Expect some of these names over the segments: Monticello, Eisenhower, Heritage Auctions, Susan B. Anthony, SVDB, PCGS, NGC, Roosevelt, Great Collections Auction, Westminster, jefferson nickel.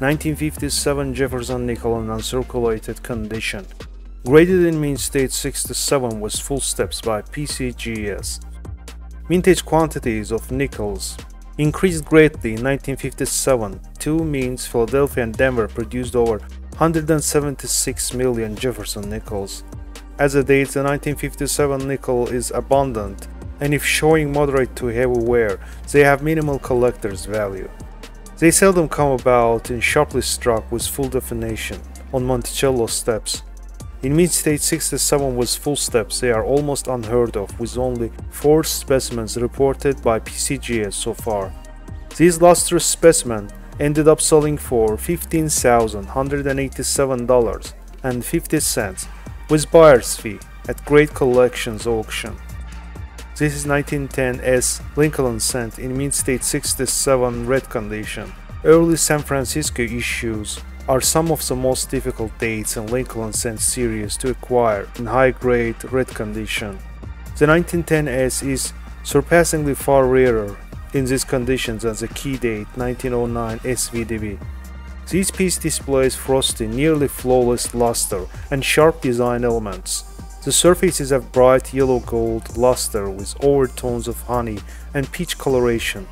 1957 Jefferson nickel in uncirculated condition. Graded in mint state 67 with full steps by PCGS. Vintage quantities of nickels increased greatly in 1957. Two means, Philadelphia and Denver, produced over 176 million Jefferson nickels. As a date, the 1957 nickel is abundant, and if showing moderate to heavy wear, they have minimal collector's value. They seldom come about and sharply struck with full definition on Monticello steps. In mint state 67 with full steps, they are almost unheard of, with only 4 specimens reported by PCGS so far. These lustrous specimens ended up selling for $15,187.50 with buyer's fee at Great Collections Auction. This is 1910s Lincoln cent in mint state 67 red condition. Early San Francisco issues are some of the most difficult dates in Lincoln cent series to acquire in high-grade red condition. The 1910s is surpassingly far rarer in these conditions than the key date 1909 SVDB. This piece displays frosty, nearly flawless luster and sharp design elements. The surfaces have bright yellow-gold luster with overtones of honey and peach coloration.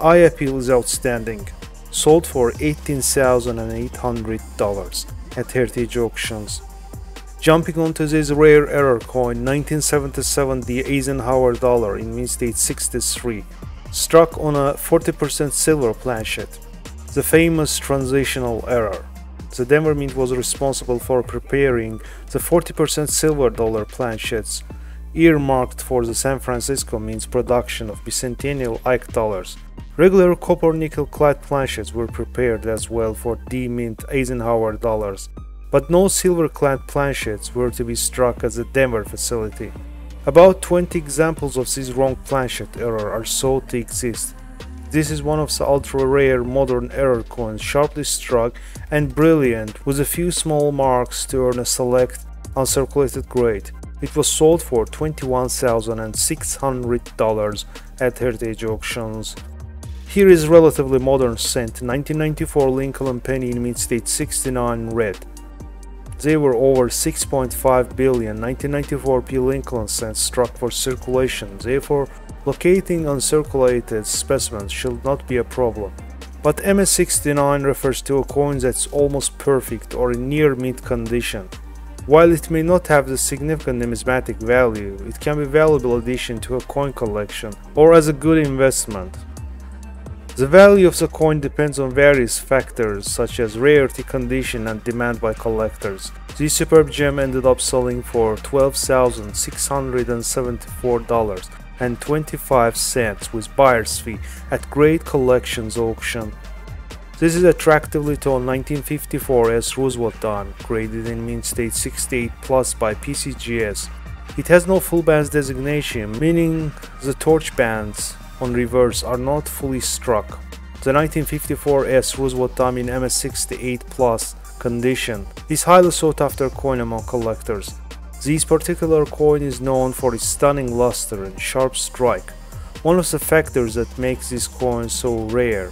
Eye appeal is outstanding. Sold for $18,800 at Heritage Auctions. Jumping onto this rare error coin, 1977 the Eisenhower dollar in mint state 63, struck on a 40% silver planchet. The famous transitional error. The Denver Mint was responsible for preparing the 40% silver dollar planchets earmarked for the San Francisco Mint's production of bicentennial Ike dollars. Regular copper nickel clad planchets were prepared as well for D Mint Eisenhower dollars, but no silver clad planchets were to be struck at the Denver facility. About 20 examples of this wrong planchet error are sought to exist. This is one of the ultra-rare modern error coins, sharply struck and brilliant with a few small marks to earn a select uncirculated grade. It was sold for $21,600 at Heritage Auctions. Here is relatively modern cent, 1994 Lincoln penny in mint state 69 red. They were over 6.5 billion 1994 P Lincoln cents struck for circulation, therefore locating uncirculated specimens should not be a problem. But MS69 refers to a coin that's almost perfect or in near mint condition. While it may not have the significant numismatic value, it can be a valuable addition to a coin collection or as a good investment. The value of the coin depends on various factors such as rarity, condition and demand by collectors. This superb gem ended up selling for $12,674.25 with buyer's fee at Great Collections Auction. This is a attractively toned 1954 S Roosevelt dime, graded in mint state 68 plus by PCGS. It has no full bands designation, meaning the torch bands on reverse are not fully struck. The 1954 S Roosevelt dime in MS68 plus condition is highly sought after coin among collectors. This particular coin is known for its stunning luster and sharp strike. One of the factors that makes this coin so rare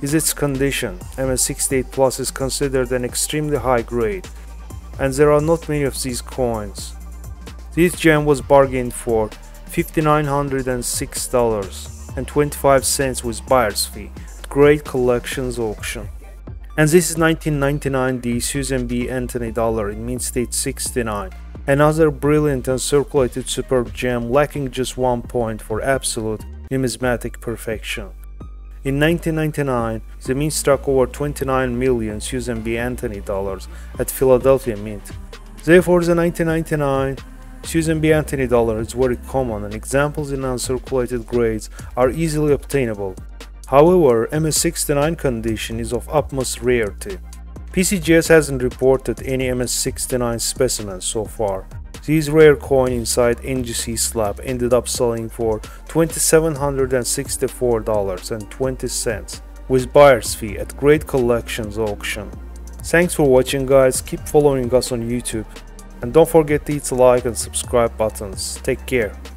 is its condition. MS68 Plus is considered an extremely high grade, and there are not many of these coins. This gem was bargained for $5,906.25 with buyer's fee at Great Collections Auction. And this is 1999 the Susan B. Anthony dollar in mint state 69. Another brilliant and circulated superb gem lacking just one point for absolute numismatic perfection. In 1999, the Mint struck over 29 million Susan B. Anthony dollars at Philadelphia Mint. Therefore, the 1999 Susan B. Anthony dollar is very common and examples in uncirculated grades are easily obtainable. However, MS69 condition is of utmost rarity. PCGS hasn't reported any MS69 specimens so far. This rare coin inside NGC slab ended up selling for $2,764.20 with buyer's fee at Great Collections Auction. Thanks for watching, guys. Keep following us on YouTube and don't forget to hit the like and subscribe buttons. Take care.